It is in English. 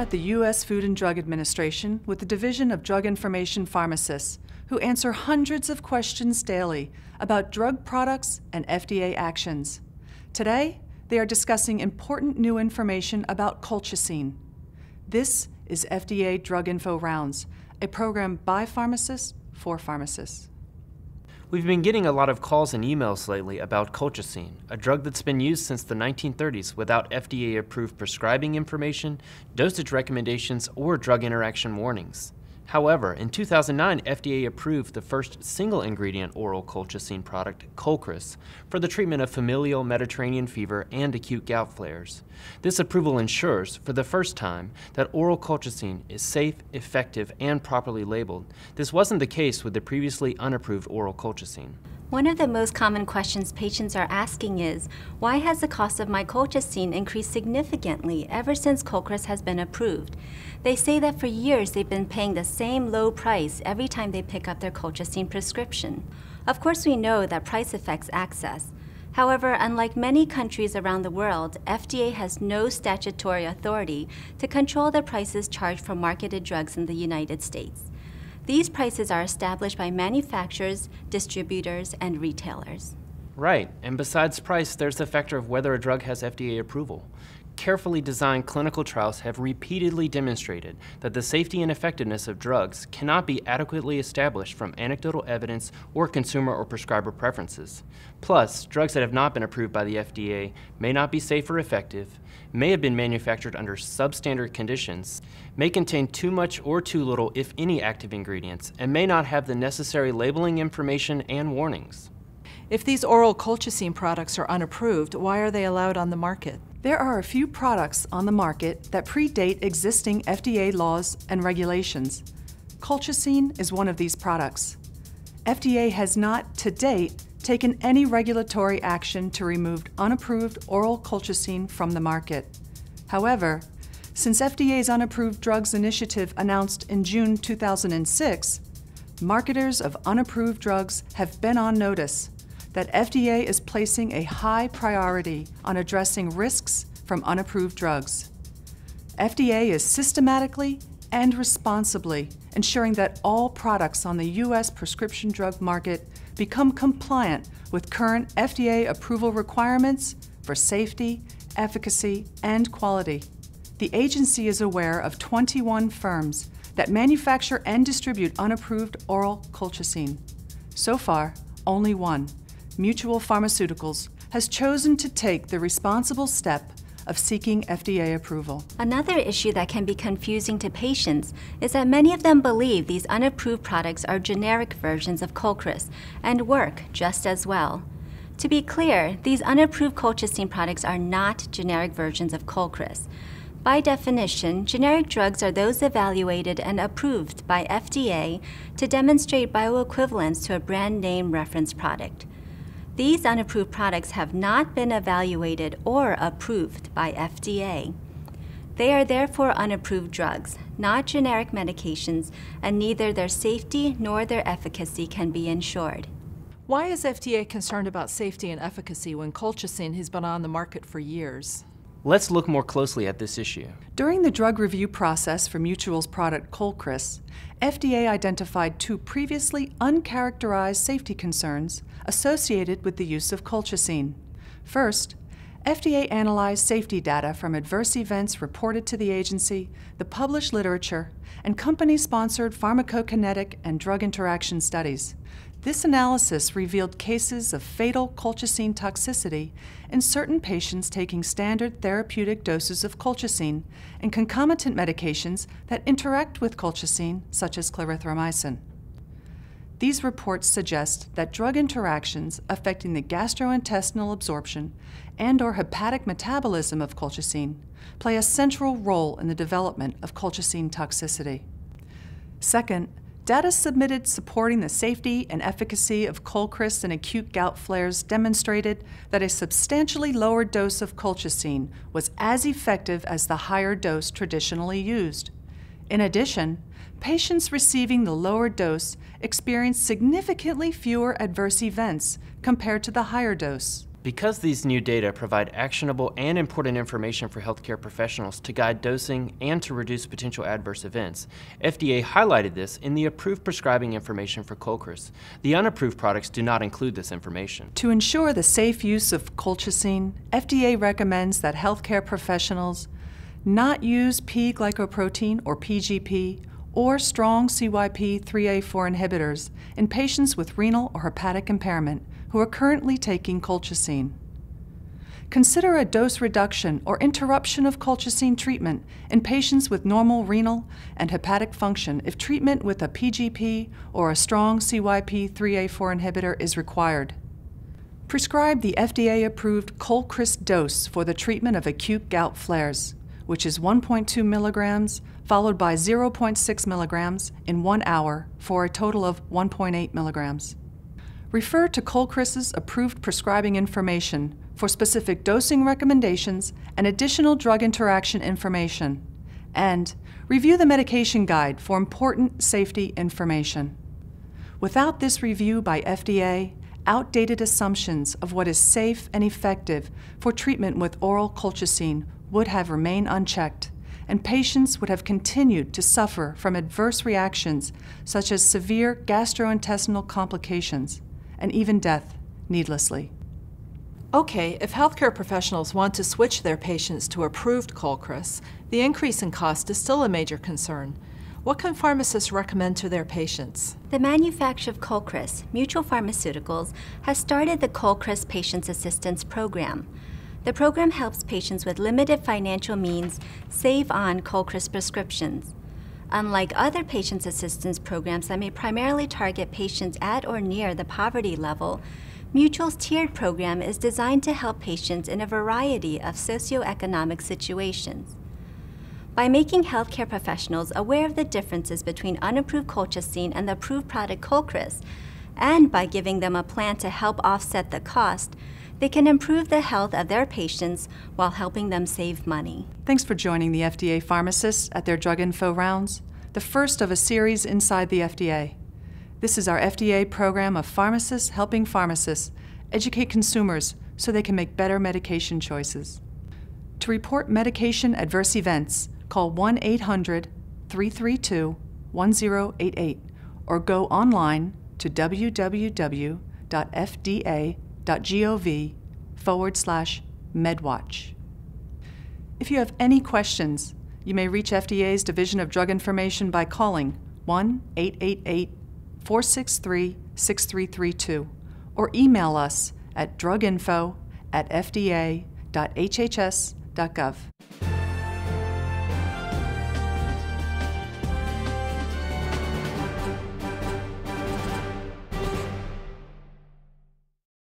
at the U.S. Food and Drug Administration with the Division of Drug Information Pharmacists, who answer hundreds of questions daily about drug products and FDA actions. Today, they are discussing important new information about colchicine. This is FDA Drug Info Rounds, a program by pharmacists for pharmacists. We've been getting a lot of calls and emails lately about colchicine, a drug that's been used since the 1930s without FDA-approved prescribing information, dosage recommendations, or drug interaction warnings. However, in 2009, FDA approved the first single-ingredient oral colchicine product, Colcrys, for the treatment of familial Mediterranean fever and acute gout flares. This approval ensures, for the first time, that oral colchicine is safe, effective, and properly labeled. This wasn't the case with the previously unapproved oral colchicine. One of the most common questions patients are asking is, why has the cost of my colchicine increased significantly ever since Colcrys has been approved? They say that for years they've been paying the same low price every time they pick up their colchicine prescription. Of course, we know that price affects access. However, unlike many countries around the world, FDA has no statutory authority to control the prices charged for marketed drugs in the United States. These prices are established by manufacturers, distributors, and retailers. Right, and besides price, there's the factor of whether a drug has FDA approval. Carefully designed clinical trials have repeatedly demonstrated that the safety and effectiveness of drugs cannot be adequately established from anecdotal evidence or consumer or prescriber preferences. Plus, drugs that have not been approved by the FDA may not be safe or effective, may have been manufactured under substandard conditions, may contain too much or too little, if any, active ingredients, and may not have the necessary labeling information and warnings. If these oral colchicine products are unapproved, why are they allowed on the market? There are a few products on the market that predate existing FDA laws and regulations. Colchicine is one of these products. FDA has not, to date, taken any regulatory action to remove unapproved oral colchicine from the market. However, since FDA's Unapproved Drugs Initiative announced in June 2006, marketers of unapproved drugs have been on notice that FDA is placing a high priority on addressing risks from unapproved drugs. FDA is systematically and responsibly ensuring that all products on the U.S. prescription drug market become compliant with current FDA approval requirements for safety, efficacy, and quality. The agency is aware of 21 firms that manufacture and distribute unapproved oral colchicine. So far, only one, Mutual Pharmaceuticals, has chosen to take the responsible step of seeking FDA approval. Another issue that can be confusing to patients is that many of them believe these unapproved products are generic versions of Colcrys and work just as well. To be clear, these unapproved colchicine products are not generic versions of Colcrys. By definition, generic drugs are those evaluated and approved by FDA to demonstrate bioequivalence to a brand name reference product. These unapproved products have not been evaluated or approved by FDA. They are therefore unapproved drugs, not generic medications, and neither their safety nor their efficacy can be ensured. Why is FDA concerned about safety and efficacy when colchicine has been on the market for years? Let's look more closely at this issue. During the drug review process for Mutual's product Colcrys, FDA identified two previously uncharacterized safety concerns associated with the use of colchicine. First, FDA analyzed safety data from adverse events reported to the agency, the published literature, and company-sponsored pharmacokinetic and drug interaction studies. This analysis revealed cases of fatal colchicine toxicity in certain patients taking standard therapeutic doses of colchicine and concomitant medications that interact with colchicine, such as clarithromycin. These reports suggest that drug interactions affecting the gastrointestinal absorption and/or hepatic metabolism of colchicine play a central role in the development of colchicine toxicity. Second, data submitted supporting the safety and efficacy of Colcrys in acute gout flares demonstrated that a substantially lower dose of colchicine was as effective as the higher dose traditionally used. In addition, patients receiving the lower dose experienced significantly fewer adverse events compared to the higher dose. Because these new data provide actionable and important information for healthcare professionals to guide dosing and to reduce potential adverse events, FDA highlighted this in the approved prescribing information for Colcrys. The unapproved products do not include this information. To ensure the safe use of colchicine, FDA recommends that healthcare professionals not use P-glycoprotein or PGP or strong CYP3A4 inhibitors in patients with renal or hepatic impairment who are currently taking colchicine. Consider a dose reduction or interruption of colchicine treatment in patients with normal renal and hepatic function if treatment with a PGP or a strong CYP3A4 inhibitor is required. Prescribe the FDA-approved Colcrys dose for the treatment of acute gout flares, which is 1.2 milligrams followed by 0.6 milligrams in 1 hour for a total of 1.8 milligrams. Refer to Colcrys's approved prescribing information for specific dosing recommendations and additional drug interaction information, and review the medication guide for important safety information. Without this review by FDA, outdated assumptions of what is safe and effective for treatment with oral colchicine would have remained unchecked, and patients would have continued to suffer from adverse reactions such as severe gastrointestinal complications and even death needlessly. Okay, if healthcare professionals want to switch their patients to approved Colcrys, the increase in cost is still a major concern. What can pharmacists recommend to their patients? The manufacturer of Colcrys, Mutual Pharmaceuticals, has started the Colcrys Patients Assistance Program. The program helps patients with limited financial means save on Colcrys prescriptions. Unlike other patients' assistance programs that may primarily target patients at or near the poverty level, Mutual's tiered program is designed to help patients in a variety of socioeconomic situations. By making healthcare professionals aware of the differences between unapproved colchicine and the approved product Colcrys, and by giving them a plan to help offset the cost, they can improve the health of their patients while helping them save money. Thanks for joining the FDA pharmacists at their Drug Info Rounds, the first of a series inside the FDA. This is our FDA program of pharmacists helping pharmacists educate consumers so they can make better medication choices. To report medication adverse events, call 1-800-332-1088 or go online to www.fda.gov/MedWatch. If you have any questions, you may reach FDA's Division of Drug Information by calling 1-888-463-6332 or email us at druginfo@fda.hhs.gov.